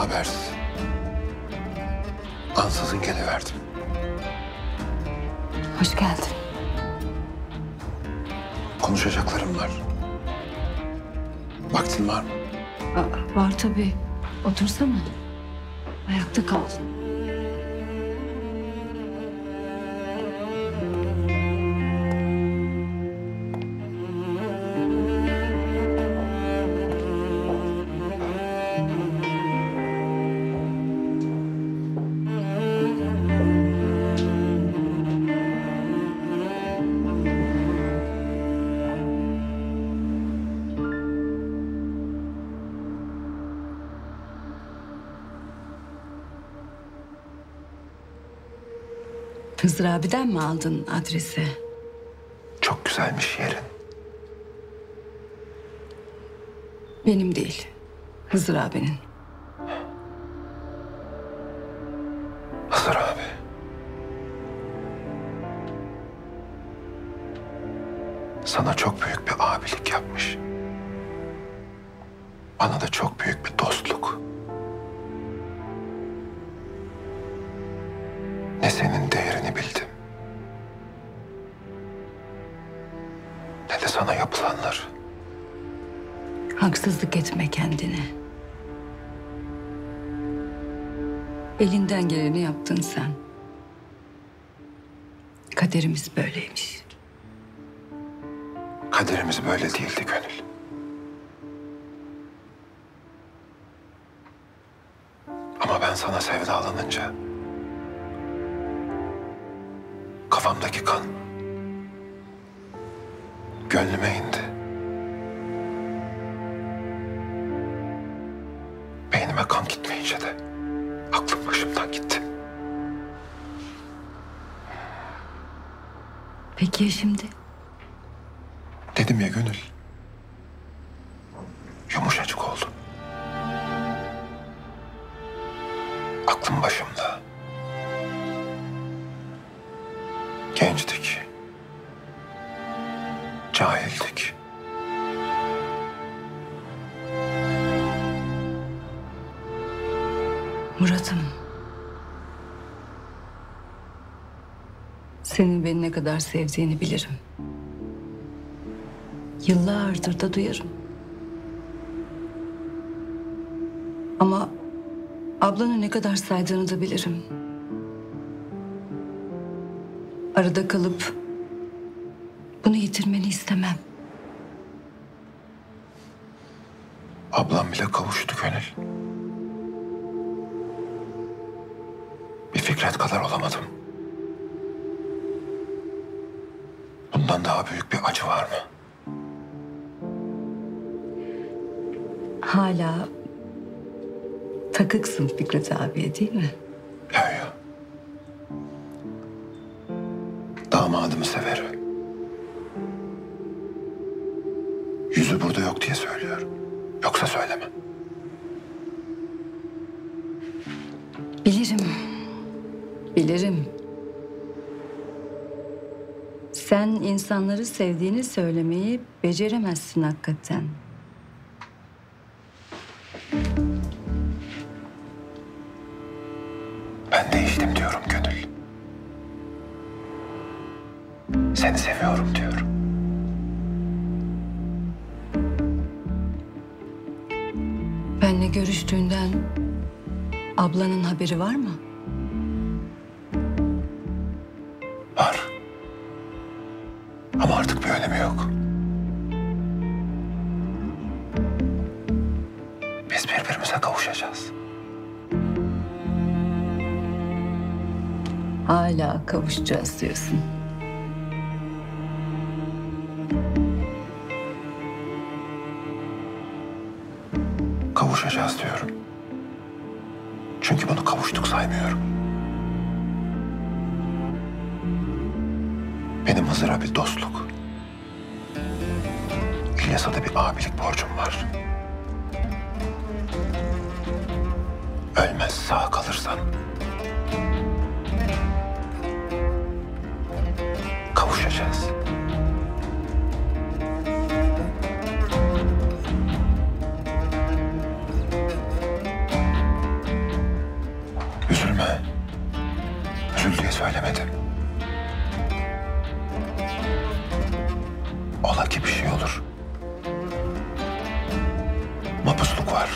habersiz. Ansızın geliverdim. Hoş geldin. Konuşacaklarım var. Vaktin var mı? Aa, var tabii. Otursana. Ayakta kal. Hızır abiden mi aldın adresi? Çok güzelmiş yerin. Benim değil, Hızır abinin. Hızır abi. Sana çok büyük bir abilik yapmış. Bana da çok büyük bir dostluk. Ne senin değerini bildim, ne de sana yapılanlar. Haksızlık etme kendine. Elinden geleni yaptın sen. Kaderimiz böyleymiş. Kaderimiz böyle değildi Gönül. Ama ben sana sevdalanınca... kafamdaki kan gönlüme indi. Beynime kan gitmeyince de aklım başımdan gitti. Peki ya şimdi? Dedim ya Gönül. Yumuşacık oldum. Aklım başımda. Gençtik, cahildik. Murat'ım, senin beni ne kadar sevdiğini bilirim. Yıllardır da duyarım. Ama ablanı ne kadar saydığını da bilirim. Arada kalıp bunu yitirmeni istemem. Ablam bile kavuştu Gönül. Bir Fikret kadar olamadım. Bundan daha büyük bir acı var mı? Hala takıksın Fikret abiye değil mi? Hayır. Damadımı severim. Yüzü burada yok diye söylüyorum. Yoksa söyleme. Bilirim. Bilirim. Sen insanları sevdiğini söylemeyi beceremezsin hakikaten. Ben değiştim diyorum Gönül. Seni seviyorum diyorum. Benle görüştüğünden ablanın haberi var mı? Var. Ama artık bir önemi yok. Biz birbirimize kavuşacağız. Hala kavuşacağız diyorsun. Kavuşacağız diyorum. Çünkü bunu kavuştuk saymıyorum. Benim Hızır'a bir dostluk, İlyas'a da bir abilik borcum var. Ölmez sağ kalırsan kavuşacağız. söylemedi. Ola ki bir şey olur. Mapusluk var.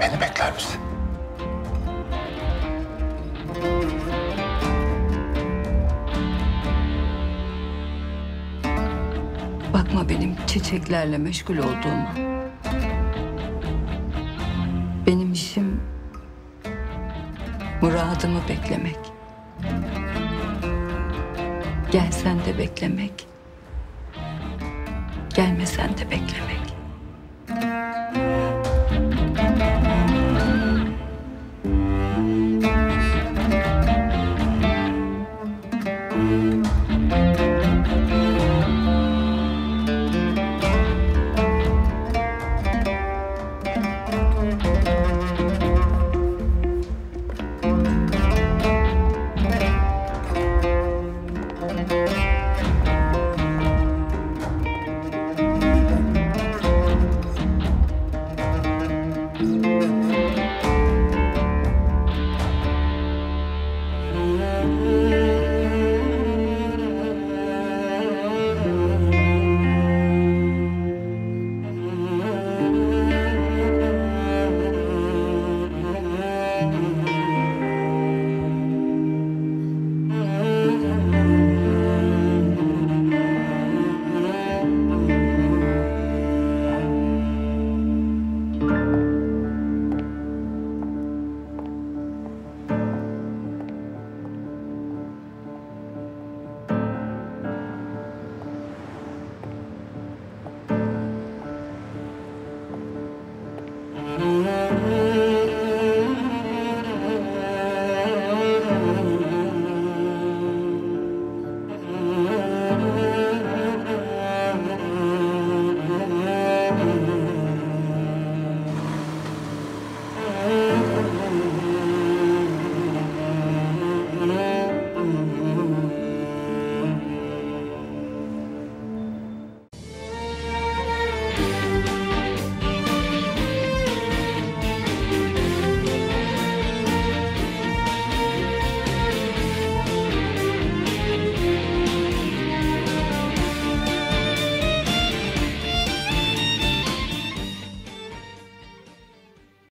Beni bekler misin? Bakma benim çiçeklerle meşgul olduğuma. Benim işim muradımı beklemek. Gelsen de beklemek, gelmesen de beklemek.